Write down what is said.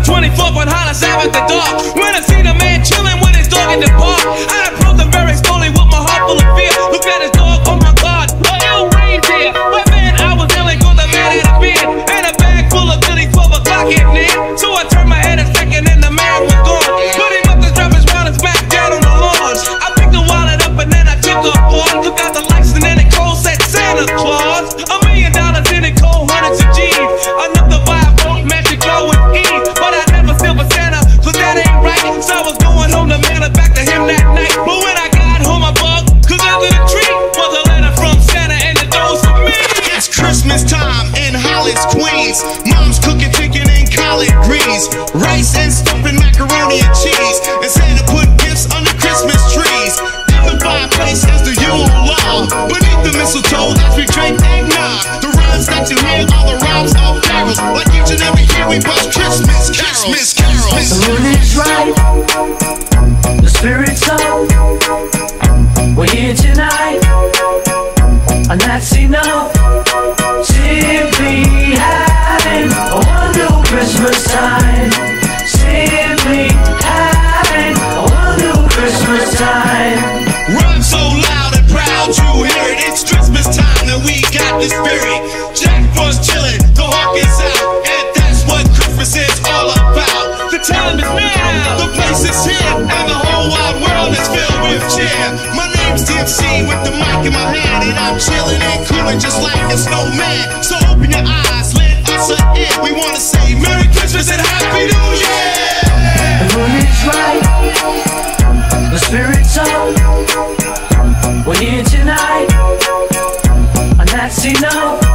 24th on Hollis at the dark. When I seen a man chilling with his dog in the park, I approached him very slowly with my heart full of fear. Looked at his dog, oh my God, what ill reindeer. But man, I was yelling 'cause the man had a beard and a bag full of goodies, 12 o'clock at night. So I turned my head a second and the man was gone. Put him up the drivers round his back down on the lawn. I picked the wallet up and then I took the horn. Took out the lights and then it cold said Santa Claus. $1 million in it, cold hundreds of G's. Another vibe, don't match it, glow with E. So I was going home to mail it back to him that night. But when I got home, I bugged, 'cause under the tree was a letter from Santa and it goes to me. It's Christmas time in Hollis, Queens. Mom's cooking chicken and collard greens, rice and stuffing, macaroni and cheese. And Santa put gifts under Christmas trees. At the fireplace is the Yule log. Beneath the mistletoe, that's we drink eggnog. The rhymes that you hear are the rhymes of carols. Like each and every year we bust Christmas carols. Christmas carols. The moon is right, the spirit's on. We're here tonight, and that's enough. Simply having a wonderful Christmas time. Simply having a wonderful Christmas time. Run so loud and proud you hear it. It's Christmas time and we got the spirit. Jack Frost chillin', the hawk is out, and that's what Christmas is all about. The time is now, the place is here, and the whole wide world is filled with cheer. My name's DMC with the mic in my hand, and I'm chilling and cooling just like a snowman. So open your eyes, let us in. We wanna say Merry Christmas and Happy New Year. The moon is right, the spirit's on. We're here tonight, and that's enough.